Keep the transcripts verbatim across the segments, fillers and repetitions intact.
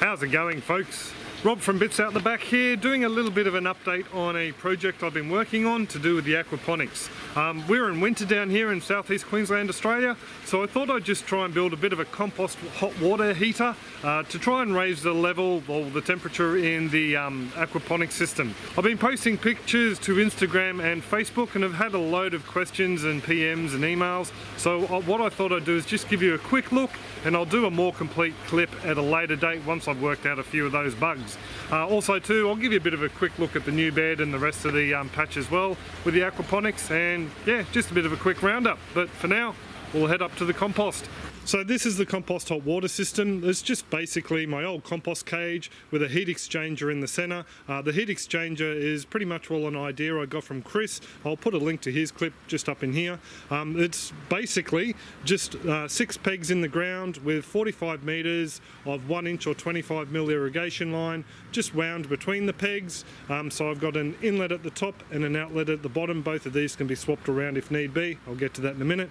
How's it going, folks? Rob from Bits Out the Back here, doing a little bit of an update on a project I've been working on to do with the aquaponics. Um, we're in winter down here in southeast Queensland, Australia, so I thought I'd just try and build a bit of a compost hot water heater uh, to try and raise the level or the temperature in the um, aquaponics system. I've been posting pictures to Instagram and Facebook and have had a load of questions and P Ms and emails, so what I thought I'd do is just give you a quick look, and I'll do a more complete clip at a later date once I've worked out a few of those bugs. Uh, also too, I'll give you a bit of a quick look at the new bed and the rest of the um, patch as well with the aquaponics, and yeah, just a bit of a quick roundup. But for now, we'll head up to the compost. So this is the compost hot water system. It's just basically my old compost cage with a heat exchanger in the center. Uh, the heat exchanger is pretty much all an idea I got from Chris. I'll put a link to his clip just up in here. Um, it's basically just uh, six pegs in the ground with forty-five meters of one inch or twenty-five mil irrigation line just wound between the pegs. Um, so I've got an inlet at the top and an outlet at the bottom. Both of these can be swapped around if need be. I'll get to that in a minute.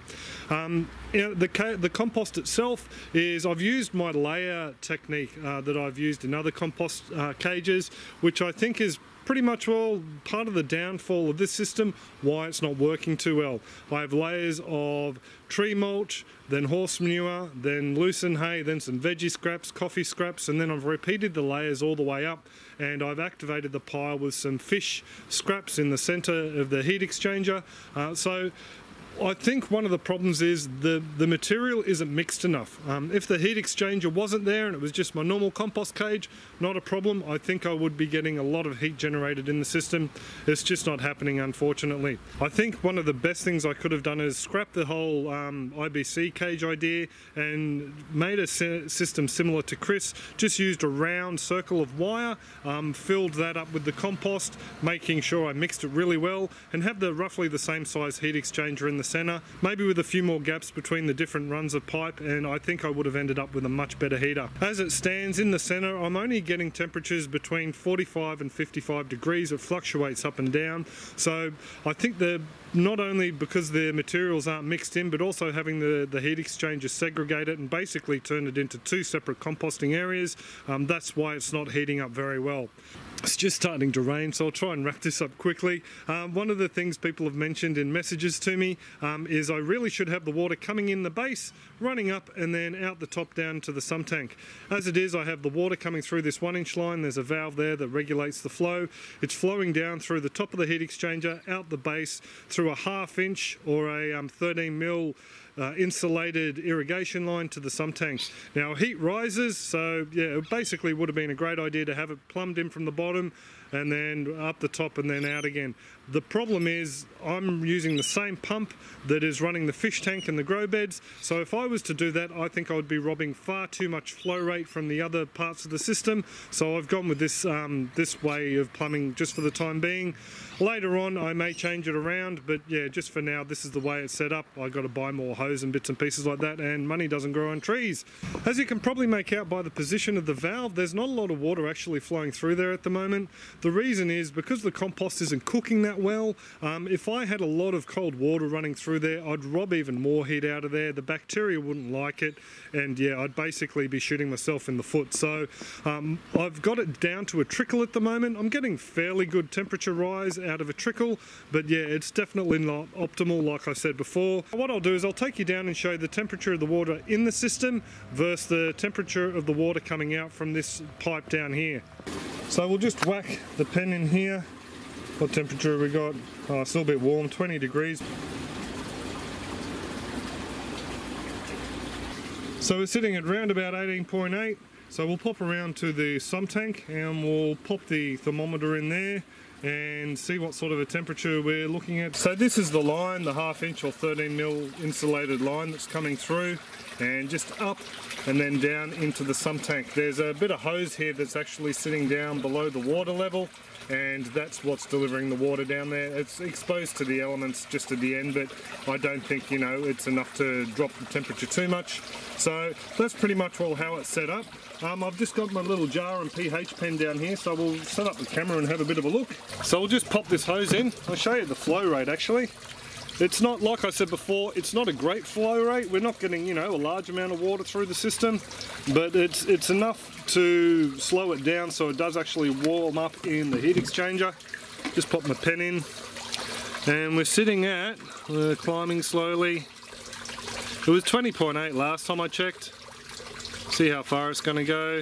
Um, you know, the, the compost itself is I've used my layer technique uh, that I've used in other compost uh, cages, which I think is pretty much all part of the downfall of this system, why it's not working too well. I have layers of tree mulch, then horse manure, then lucerne hay, then some veggie scraps, coffee scraps, and then I've repeated the layers all the way up, and I've activated the pile with some fish scraps in the center of the heat exchanger. Uh, so I think one of the problems is the, the material isn't mixed enough. Um, if the heat exchanger wasn't there and it was just my normal compost cage, not a problem. I think I would be getting a lot of heat generated in the system. It's just not happening, unfortunately. I think one of the best things I could have done is scrap the whole um, I B C cage idea and made a system similar to Chris. Just used a round circle of wire, um, filled that up with the compost, making sure I mixed it really well, and have the roughly the same size heat exchanger in the center, maybe with a few more gaps between the different runs of pipe, and I think I would have ended up with a much better heater. As it stands in the center, I'm only getting temperatures between forty-five and fifty-five degrees. It fluctuates up and down, so I think they're not only because the materials aren't mixed in, but also having the, the heat exchanger segregate it and basically turn it into two separate composting areas. Um, that's why it's not heating up very well. It's just starting to rain, so I'll try and wrap this up quickly. Um, one of the things people have mentioned in messages to me um, is I really should have the water coming in the base, running up, and then out the top down to the sump tank. As it is, I have the water coming through this one inch line. There's a valve there that regulates the flow. It's flowing down through the top of the heat exchanger, out the base, through a half inch or a um, thirteen mil uh, insulated irrigation line to the sump tank. Now heat rises, so yeah, it basically would have been a great idea to have it plumbed in from the bottom Bottom, and then up the top and then out again. The problem is I'm using the same pump that is running the fish tank and the grow beds, so if I was to do that, I think I would be robbing far too much flow rate from the other parts of the system, so I've gone with this um, this way of plumbing just for the time being. Later on I may change it around, but yeah, just for now this is the way it's set up. I've got to buy more hose and bits and pieces like that, and money doesn't grow on trees. As you can probably make out by the position of the valve, there's not a lot of water actually flowing through there at the moment. The reason is because the compost isn't cooking that well. Um, if I had a lot of cold water running through there, I'd rob even more heat out of there. The bacteria wouldn't like it, and yeah, I'd basically be shooting myself in the foot. So um, I've got it down to a trickle at the moment. I'm getting fairly good temperature rise out of a trickle, but yeah, it's definitely not optimal, like I said before. What I'll do is I'll take you down and show you the temperature of the water in the system versus the temperature of the water coming out from this pipe down here. So we'll just whack the pen in here. What temperature have we got? Oh, it's still a bit warm, twenty degrees. So we're sitting at round about eighteen point eight. So we'll pop around to the sump tank and we'll pop the thermometer in there and see what sort of a temperature we're looking at. So this is the line, the half inch or thirteen mil insulated line that's coming through and just up and then down into the sump tank. There's a bit of hose here that's actually sitting down below the water level, and that's what's delivering the water down there. It's exposed to the elements just at the end, but I don't think, you know, it's enough to drop the temperature too much. So that's pretty much all how it's set up. Um, I've just got my little jar and pH pen down here, so we'll set up the camera and have a bit of a look. So we'll just pop this hose in. I'll show you the flow rate actually. It's not, like I said before, it's not a great flow rate. We're not getting, you know, a large amount of water through the system, but it's it's enough to slow it down so it does actually warm up in the heat exchanger. Just pop my pen in, and we're sitting at, we're climbing slowly. It was twenty point eight last time I checked. See how far it's gonna go,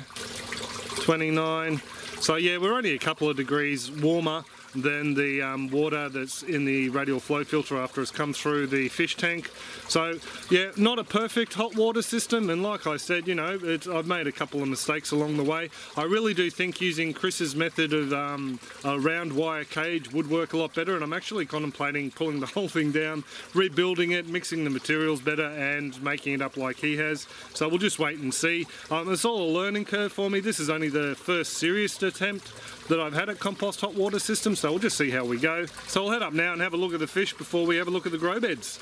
twenty-nine. So yeah, we're only a couple of degrees warmer than the um, water that's in the radial flow filter after it's come through the fish tank. So yeah, not a perfect hot water system, and like I said, you know, it's, I've made a couple of mistakes along the way. I really do think using Chris's method of um, a round wire cage would work a lot better, and I'm actually contemplating pulling the whole thing down, rebuilding it, mixing the materials better and making it up like he has. So we'll just wait and see. Um, it's all a learning curve for me. This is only the first serious attempt that I've had at compost hot water systems, so we'll just see how we go. So we'll head up now and have a look at the fish before we have a look at the grow beds.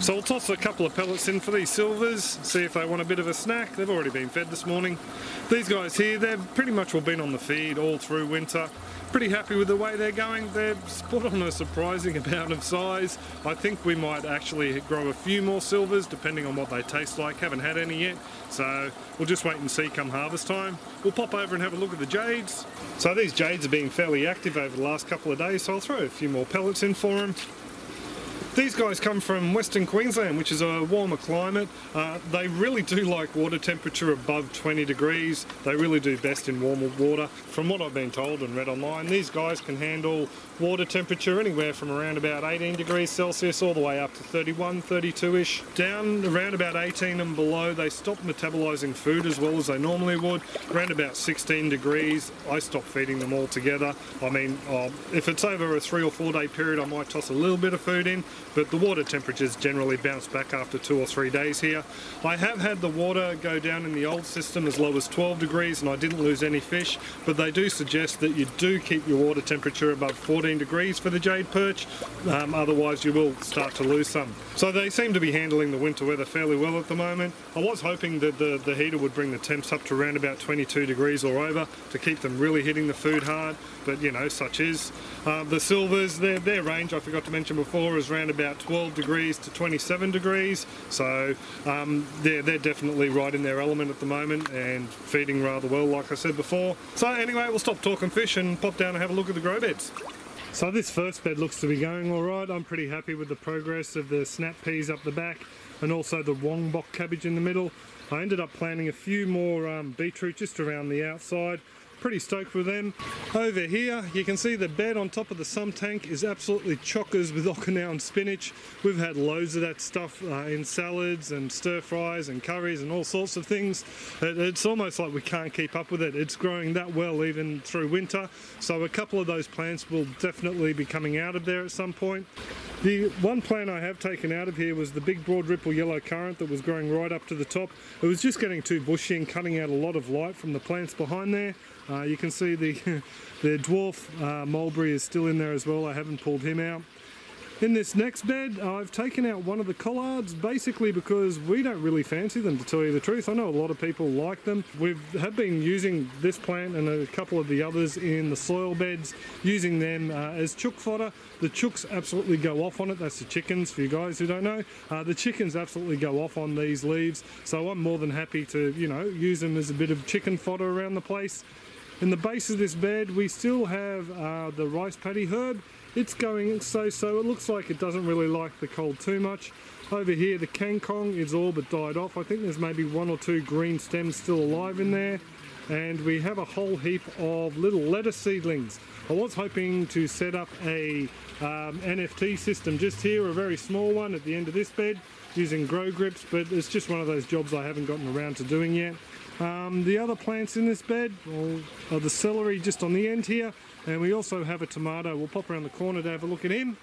So we'll toss a couple of pellets in for these silvers, see if they want a bit of a snack. They've already been fed this morning. These guys here, they've pretty much all been on the feed all through winter. Pretty happy with the way they're going. They're spot on a surprising amount of size. I think we might actually grow a few more silvers depending on what they taste like. Haven't had any yet, so we'll just wait and see come harvest time. We'll pop over and have a look at the jades. So these jades are being fairly active over the last couple of days, so I'll throw a few more pellets in for them. These guys come from Western Queensland, which is a warmer climate. Uh, they really do like water temperature above twenty degrees. They really do best in warmer water. From what I've been told and read online, these guys can handle water temperature anywhere from around about eighteen degrees Celsius all the way up to thirty-one, thirty-two-ish. Down around about eighteen and below, they stop metabolizing food as well as they normally would. Around about sixteen degrees, I stop feeding them altogether. I mean, uh, if it's over a three or four day period, I might toss a little bit of food in, but the water temperatures generally bounce back after two or three days here. I have had the water go down in the old system as low as twelve degrees and I didn't lose any fish, but they do suggest that you do keep your water temperature above fourteen degrees for the jade perch, um, otherwise you will start to lose some. So they seem to be handling the winter weather fairly well at the moment. I was hoping that the, the heater would bring the temps up to around about twenty-two degrees or over to keep them really hitting the food hard, but you know, such is. Uh, the silvers, their, their range, I forgot to mention before, is around about twelve degrees to twenty-seven degrees, so um, they're, they're definitely right in their element at the moment and feeding rather well, like I said before. So anyway, we'll stop talking fish and pop down and have a look at the grow beds. So this first bed looks to be going all right. I'm pretty happy with the progress of the snap peas up the back and also the Wongbok cabbage in the middle. I ended up planting a few more um, beetroot just around the outside. Pretty stoked with them. Over here you can see the bed on top of the sump tank is absolutely chockers with Okinawan spinach. We've had loads of that stuff uh, in salads and stir fries and curries and all sorts of things. It, it's almost like we can't keep up with it. It's growing that well even through winter, so a couple of those plants will definitely be coming out of there at some point. The one plant I have taken out of here was the big broad ripple yellow currant that was growing right up to the top. It was just getting too bushy and cutting out a lot of light from the plants behind there. Uh, you can see the, the dwarf uh, mulberry is still in there as well. I haven't pulled him out. In this next bed, I've taken out one of the collards, basically because we don't really fancy them, to tell you the truth. I know a lot of people like them. We have been using this plant and a couple of the others in the soil beds, using them uh, as chook fodder. The chooks absolutely go off on it. That's the chickens, for you guys who don't know. Uh, the chickens absolutely go off on these leaves, so I'm more than happy to, you know, use them as a bit of chicken fodder around the place. In the base of this bed, we still have uh, the rice paddy herb. It's going so-so. It looks like it doesn't really like the cold too much. Over here, the kangkong is all but died off. I think there's maybe one or two green stems still alive in there. And we have a whole heap of little lettuce seedlings. I was hoping to set up a um, N F T system just here, a very small one at the end of this bed, using grow grips, but it's just one of those jobs I haven't gotten around to doing yet. Um, the other plants in this bed are the celery just on the end here, and we also have a tomato. We'll pop around the corner to have a look at him.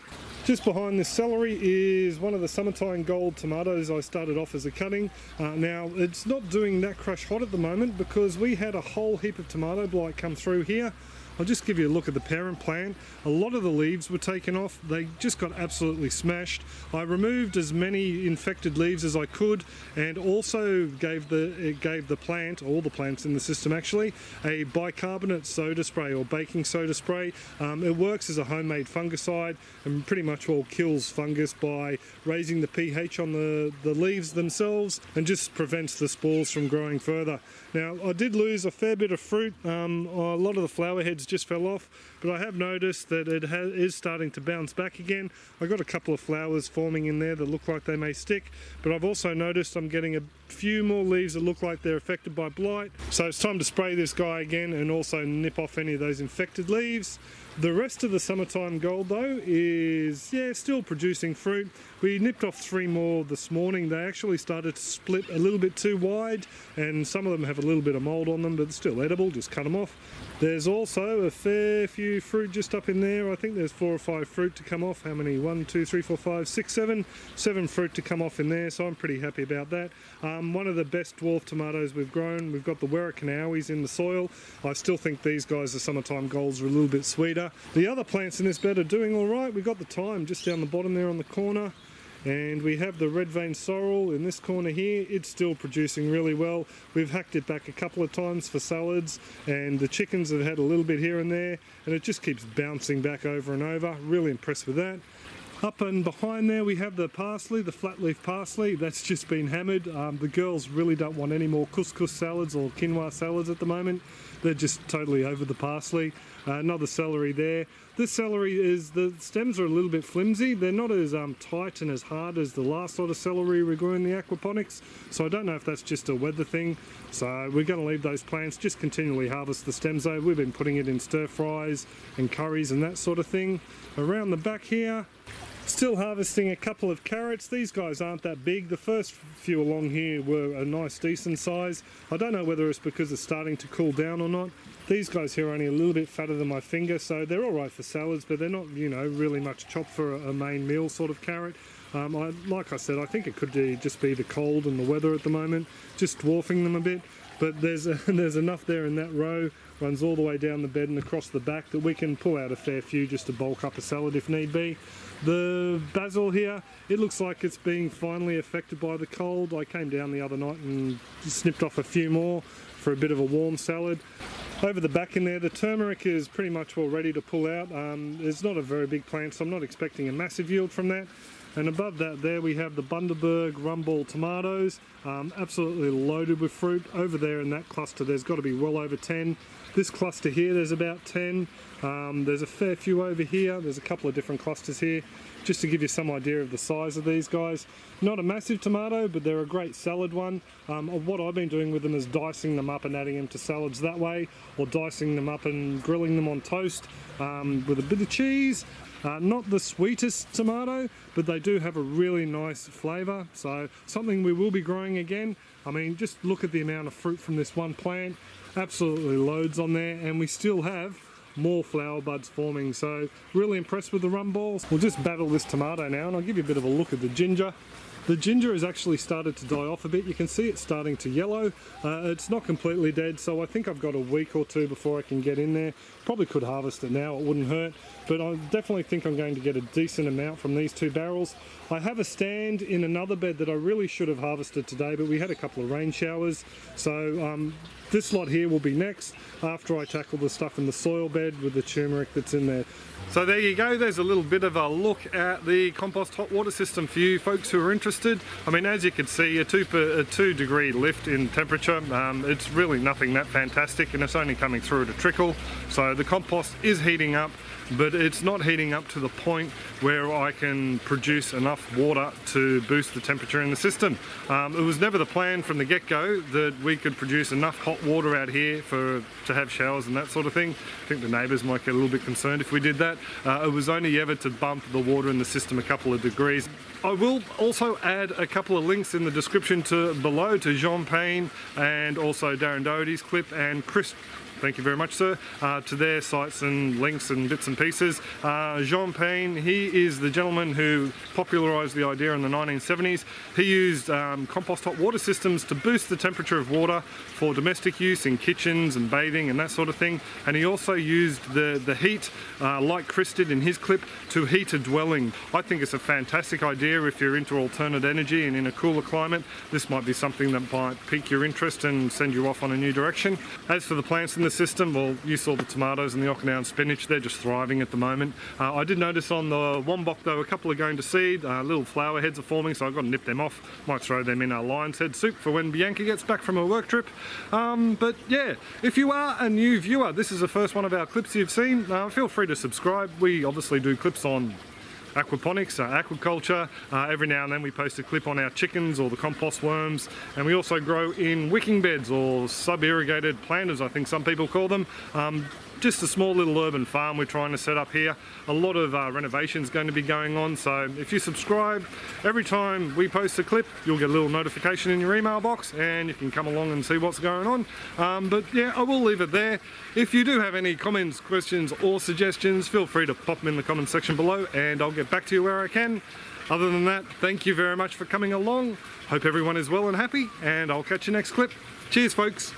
Just behind this celery is one of the Summertime Gold tomatoes I started off as a cutting. Uh, now, it's not doing that crush hot at the moment because we had a whole heap of tomato blight come through here. I'll just give you a look at the parent plant. A lot of the leaves were taken off. They just got absolutely smashed. I removed as many infected leaves as I could, and also gave the it gave the plant, all the plants in the system actually, a bicarbonate soda spray or baking soda spray. Um, it works as a homemade fungicide and pretty much all kills fungus by raising the pH on the, the leaves themselves, and just prevents the spores from growing further. Now, I did lose a fair bit of fruit. Um, a lot of the flower heads just fell off, but I have noticed that it has, is starting to bounce back again. I got a couple of flowers forming in there that look like they may stick, but I've also noticed I'm getting a few more leaves that look like they're affected by blight. So it's time to spray this guy again and also nip off any of those infected leaves. The rest of the Summertime Gold though is, yeah, still producing fruit. We nipped off three more this morning. They actually started to split a little bit too wide, and some of them have a little bit of mold on them, but still edible, just cut them off. There's also a fair few fruit just up in there. I think there's four or five fruit to come off. How many? One, two, three, four, five, six, seven. Seven fruit to come off in there, so I'm pretty happy about that. Um, one of the best dwarf tomatoes we've grown. We've got the Werrikanauis in the soil. I still think these guys, the Summertime Golds, are a little bit sweeter. The other plants in this bed are doing all right. We've got the thyme just down the bottom there on the corner, and we have the red vein sorrel in this corner here. It's still producing really well. We've hacked it back a couple of times for salads, and the chickens have had a little bit here and there, and it just keeps bouncing back over and over. Really impressed with that. Up and behind there we have the parsley, the flat leaf parsley. That's just been hammered. Um, the girls really don't want any more couscous salads or quinoa salads at the moment. They're just totally over the parsley. Uh, another celery there. This celery is, the stems are a little bit flimsy. They're not as um, tight and as hard as the last sort of celery we grew in the aquaponics. So I don't know if that's just a weather thing. So we're going to leave those plants, just continually harvest the stems though. We've been putting it in stir fries and curries and that sort of thing. Around the back here, still harvesting a couple of carrots. These guys aren't that big. The first few along here were a nice decent size. I don't know whether it's because it's starting to cool down or not. These guys here are only a little bit fatter than my finger, so they're all right for salads, but they're not, you know, really much chopped for a main meal sort of carrot. Um, I, like I said, I think it could be, just be the cold and the weather at the moment, just dwarfing them a bit. But there's, a, there's enough there in that row, runs all the way down the bed and across the back, that we can pull out a fair few just to bulk up a salad if need be. The basil here, it looks like it's being finally affected by the cold. I came down the other night and snipped off a few more for a bit of a warm salad. Over the back in there, the turmeric is pretty much all ready to pull out. Um, it's not a very big plant, so I'm not expecting a massive yield from that. And above that there we have the Bundaberg Rumble tomatoes, um, absolutely loaded with fruit. Over there in that cluster there's got to be well over ten. This cluster here there's about ten. Um, there's a fair few over here. There's a couple of different clusters here, just to give you some idea of the size of these guys. Not a massive tomato, but they're a great salad one. Um, what I've been doing with them is dicing them up and adding them to salads that way, or dicing them up and grilling them on toast um, with a bit of cheese. Uh, not the sweetest tomato, but they do have a really nice flavour, so something we will be growing again. I mean, just look at the amount of fruit from this one plant, absolutely loads on there, and we still have more flower buds forming, so really impressed with the rumballs. We'll just battle this tomato now, and I'll give you a bit of a look at the ginger. The ginger has actually started to die off a bit. You can see it's starting to yellow. Uh, it's not completely dead, so I think I've got a week or two before I can get in there. Probably could harvest it now, it wouldn't hurt. But I definitely think I'm going to get a decent amount from these two barrels. I have a stand in another bed that I really should have harvested today, but we had a couple of rain showers. So um, this lot here will be next, after I tackle the stuff in the soil bed with the turmeric that's in there. So there you go, there's a little bit of a look at the compost hot water system for you folks who are interested. I mean, as you can see, a two, per, a two degree lift in temperature. Um, it's really nothing that fantastic, and it's only coming through at a trickle. So the compost is heating up, but it's not heating up to the point where I can produce enough water to boost the temperature in the system. Um, it was never the plan from the get-go that we could produce enough hot water out here for to have showers and that sort of thing. I think the neighbours might get a little bit concerned if we did that. Uh, it was only ever to bump the water in the system a couple of degrees. I will also add a couple of links in the description to below to Jean Pain and also Darren Doherty's clip and Chris Thank you very much, sir. Uh, to their sites and links and bits and pieces. Uh, Jean Pain, he is the gentleman who popularised the idea in the nineteen seventies. He used um, compost hot water systems to boost the temperature of water for domestic use in kitchens and bathing and that sort of thing. And he also used the, the heat, uh, like Chris did in his clip, to heat a dwelling. I think it's a fantastic idea if you're into alternate energy and in a cooler climate. This might be something that might pique your interest and send you off on a new direction. As for the plants in the system, well, you saw the tomatoes and the Okinawan spinach, they're just thriving at the moment. Uh, I did notice on the Wongbok though, a couple are going to seed, uh, little flower heads are forming, so I've got to nip them off. Might throw them in our lion's head soup for when Bianca gets back from her work trip. Um, but yeah, if you are a new viewer, this is the first one of our clips you've seen, uh, feel free to subscribe. We obviously do clips on aquaponics, uh, aquaculture, uh, every now and then we post a clip on our chickens or the compost worms, and we also grow in wicking beds or sub-irrigated planters, I think some people call them. Um, just a small little urban farm we're trying to set up here. A lot of uh, renovations going to be going on, so if you subscribe, every time we post a clip you'll get a little notification in your email box and you can come along and see what's going on. Um, but yeah, I will leave it there. If you do have any comments, questions or suggestions, feel free to pop them in the comment section below and I'll get back to you where I can. Other than that, thank you very much for coming along. Hope everyone is well and happy, and I'll catch you next clip. Cheers folks.